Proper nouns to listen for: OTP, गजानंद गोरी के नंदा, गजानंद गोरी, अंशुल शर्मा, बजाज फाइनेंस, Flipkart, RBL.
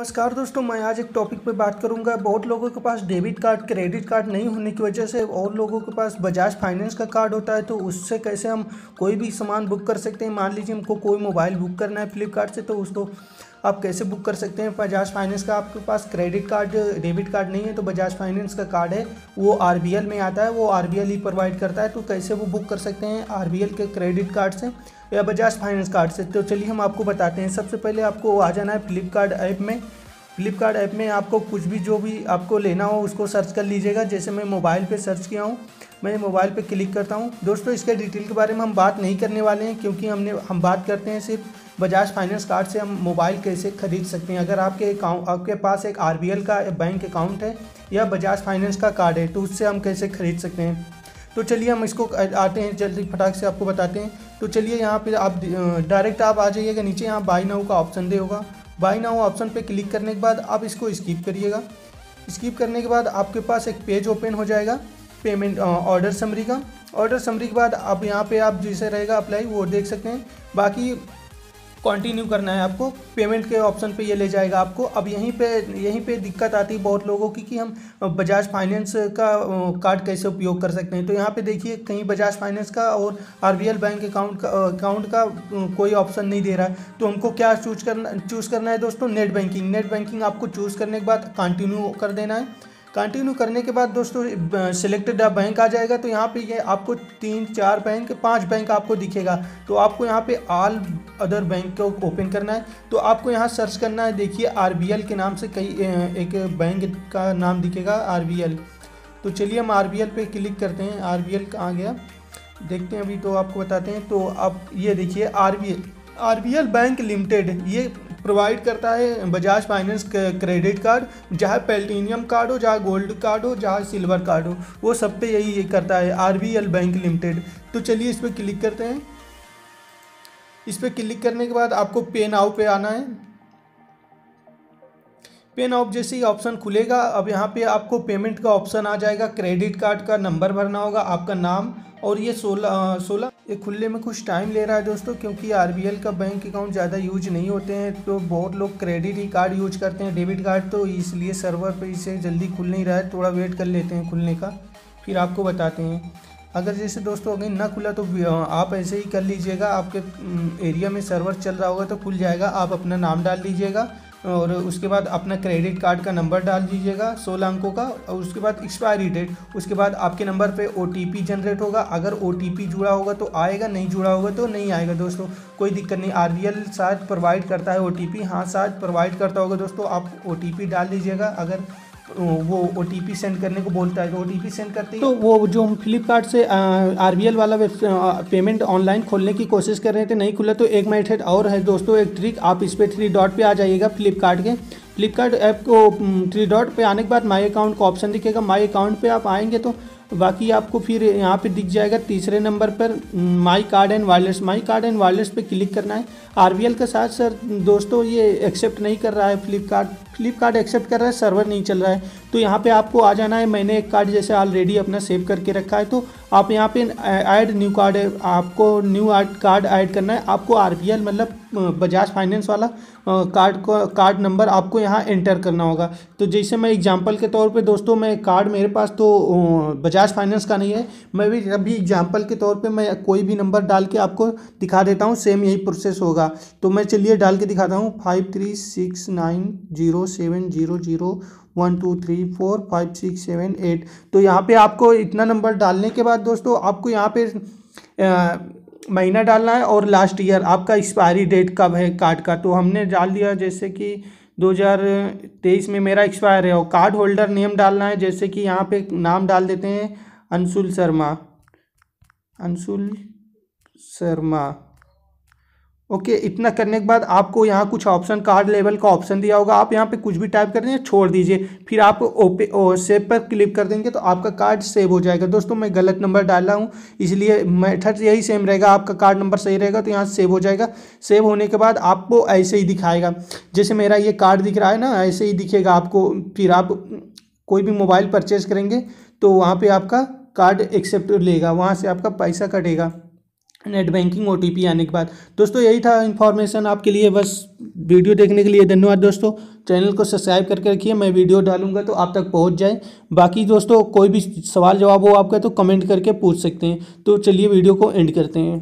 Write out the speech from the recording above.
नमस्कार दोस्तों, मैं आज एक टॉपिक पे बात करूंगा। बहुत लोगों के पास डेबिट कार्ड क्रेडिट कार्ड नहीं होने की वजह से और लोगों के पास बजाज फाइनेंस का कार्ड होता है, तो उससे कैसे हम कोई भी सामान बुक कर सकते हैं। मान लीजिए हमको कोई मोबाइल बुक करना है फ्लिपकार्ट से, तो उसको आप कैसे बुक कर सकते हैं। बजाज फाइनेंस का आपके पास क्रेडिट कार्ड डेबिट कार्ड नहीं है तो बजाज फाइनेंस का कार्ड है, वो RBL में आता है, वो RBL ही प्रोवाइड करता है। तो कैसे वो बुक कर सकते हैं RBL के क्रेडिट कार्ड से या बजाज फाइनेंस कार्ड से, तो चलिए हम आपको बताते हैं। सबसे पहले आपको आ जाना है फ्लिपकार्ट ऐप में। फ्लिपकार्ट ऐप में आपको कुछ भी जो भी आपको लेना हो उसको सर्च कर लीजिएगा। जैसे मैं मोबाइल पे सर्च किया हूँ, मैं मोबाइल पे क्लिक करता हूँ। दोस्तों इसके डिटेल के बारे में हम बात नहीं करने वाले हैं, क्योंकि हम बात करते हैं सिर्फ बजाज फाइनेंस कार्ड से हम मोबाइल कैसे खरीद सकते हैं। अगर आपके पास एक RBL का बैंक अकाउंट है या बजाज फाइनेंस का कार्ड है तो उससे हम कैसे खरीद सकते हैं। तो चलिए हम इसको आते हैं, जल्दी फटाक से आपको बताते हैं। तो चलिए यहाँ पर आप डायरेक्ट आप आ जाइएगा नीचे, यहाँ बाय नाउ का ऑप्शन दे होगा। बाय नाउ ऑप्शन पे क्लिक करने के बाद आप इसको स्किप करिएगा। स्किप करने के बाद आपके पास एक पेज ओपन हो जाएगा पेमेंट ऑर्डर समरी का। ऑर्डर समरी के बाद आप यहाँ पे आप जैसे रहेगा अप्लाई वो देख सकते हैं। बाकी कंटिन्यू करना है आपको, पेमेंट के ऑप्शन पे ये ले जाएगा आपको। अब यहीं पे दिक्कत आती है बहुत लोगों की कि हम बजाज फाइनेंस का कार्ड कैसे उपयोग कर सकते हैं। तो यहाँ पे देखिए कहीं बजाज फाइनेंस का और RBL बैंक अकाउंट का कोई ऑप्शन नहीं दे रहा है। तो हमको क्या चूज़ करना है दोस्तों, नेट बैंकिंग आपको चूज़ करने के बाद कंटिन्यू कर देना है। कंटिन्यू करने के बाद दोस्तों सिलेक्टेड बैंक आ जाएगा। तो यहाँ पे ये आपको 3, 4, 5 बैंक आपको दिखेगा। तो आपको यहाँ पे ऑल अदर बैंक को ओपन करना है। तो आपको यहाँ सर्च करना है, देखिए RBL के नाम से कई एक बैंक का नाम दिखेगा RBL। तो चलिए हम RBL पे क्लिक करते हैं। RBL कहाँ गया देखते हैं, अभी तो आपको बताते हैं। तो आप ये देखिए RBL बैंक लिमिटेड ये प्रोवाइड करता है बजाज फाइनेंस क्रेडिट कार्ड, चाहे प्लेटिनियम कार्ड हो, चाहे गोल्ड कार्ड हो, चाहे सिल्वर कार्ड हो, वो सब पे यही करता है RBL बैंक लिमिटेड। तो चलिए इस पर क्लिक करते हैं। इस पर क्लिक करने के बाद आपको पे नाउ पे आना है। पे नाउ जैसे ही ऑप्शन खुलेगा, अब यहाँ पे आपको पेमेंट का ऑप्शन आ जाएगा। क्रेडिट कार्ड का नंबर भरना होगा, आपका नाम, और ये 16 ये खुलने में कुछ टाइम ले रहा है दोस्तों, क्योंकि RBL का बैंक अकाउंट ज़्यादा यूज नहीं होते हैं। तो बहुत लोग क्रेडिट ही कार्ड यूज करते हैं, डेबिट कार्ड, तो इसलिए सर्वर पे इसे जल्दी खुल नहीं रहा है। थोड़ा वेट कर लेते हैं खुलने का, फिर आपको बताते हैं। अगर जैसे दोस्तों अगर ना खुला तो आप ऐसे ही कर लीजिएगा, आपके एरिया में सर्वर चल रहा होगा तो खुल जाएगा। आप अपना नाम डाल दीजिएगा और उसके बाद अपना क्रेडिट कार्ड का नंबर डाल दीजिएगा 16 अंकों का, और उसके बाद एक्सपायरी डेट, उसके बाद आपके नंबर पे OTP जनरेट होगा। अगर OTP जुड़ा होगा तो आएगा, नहीं जुड़ा होगा तो नहीं आएगा। दोस्तों कोई दिक्कत नहीं, RBL साथ प्रोवाइड करता है OTP, हाँ साथ प्रोवाइड करता होगा दोस्तों। आप OTP डाल दीजिएगा, अगर वो OTP सेंड करने को बोलता है तो OTP सेंड करते हैं। तो वो जो हम फ्लिपकार्ट से RBL वाला पेमेंट ऑनलाइन खोलने की कोशिश कर रहे थे, नहीं खुला, तो एक मेथड और है दोस्तों, एक ट्रिक। आप इस पर 3 डॉट पे आ जाइएगा फ्लिपकार्ट के। फ्लिपकार्ट ऐप को 3 डॉट पे आने के बाद माई अकाउंट का ऑप्शन दिखेगा। माई अकाउंट पे आप आएंगे तो बाकी आपको फिर यहाँ पे दिख जाएगा तीसरे नंबर पर my card and wireless. My card and wireless पे क्लिक करना है। RBL के साथ सर दोस्तों ये एक्सेप्ट नहीं कर रहा है फ्लिपकार्ट एक्सेप्ट कर रहा है, सर्वर नहीं चल रहा है। तो यहाँ पे आपको आ जाना है, मैंने एक कार्ड जैसे ऑलरेडी अपना सेव करके रखा है, तो आप यहाँ पे ऐड न्यू कार्ड है, आपको न्यू कार्ड ऐड करना है। आपको RBL मतलब बजाज फाइनेंस वाला कार्ड नंबर आपको यहाँ एंटर करना होगा। तो जैसे मैं एग्जाम्पल के तौर पर दोस्तों, मैं कार्ड मेरे पास तो बजाज फाइनेंस का नहीं है, मैं भी अभी एग्जाम्पल के तौर पर मैं कोई भी नंबर डाल के आपको दिखा देता हूँ, सेम यही प्रोसेस होगा। तो मैं चलिए डाल के दिखाता हूँ 5369070012345678। तो यहाँ पे आपको इतना नंबर डालने के बाद दोस्तों आपको यहाँ पे महीना डालना है और लास्ट ईयर आपका एक्सपायरी डेट कब है कार्ड का। तो हमने डाल दिया जैसे कि 2023 में मेरा एक्सपायर है, और कार्ड होल्डर नेम डालना है, जैसे कि यहाँ पे नाम डाल देते हैं अंशुल शर्मा। ओके, इतना करने के बाद आपको यहाँ कुछ ऑप्शन कार्ड लेवल का ऑप्शन दिया होगा, आप यहाँ पे कुछ भी टाइप कर देंगे, छोड़ दीजिए, फिर आप सेव पर क्लिक कर देंगे तो आपका कार्ड सेव हो जाएगा। दोस्तों मैं गलत नंबर डाला हूँ, इसलिए मेथड यही सेम रहेगा, आपका कार्ड नंबर सही रहेगा तो यहाँ सेव हो जाएगा। सेव होने के बाद आपको ऐसे ही दिखाएगा, जैसे मेरा ये कार्ड दिख रहा है ना, ऐसे ही दिखेगा आपको। फिर आप कोई भी मोबाइल परचेज करेंगे तो वहाँ पर आपका कार्ड एक्सेप्ट लेगा, वहाँ से आपका पैसा कटेगा नेट बैंकिंग OTP आने के बाद। दोस्तों यही था इन्फॉर्मेशन आपके लिए, बस वीडियो देखने के लिए धन्यवाद दोस्तों। चैनल को सब्सक्राइब करके रखिए, मैं वीडियो डालूंगा तो आप तक पहुंच जाए। बाकी दोस्तों कोई भी सवाल जवाब हो आपका तो कमेंट करके पूछ सकते हैं। तो चलिए वीडियो को एंड करते हैं।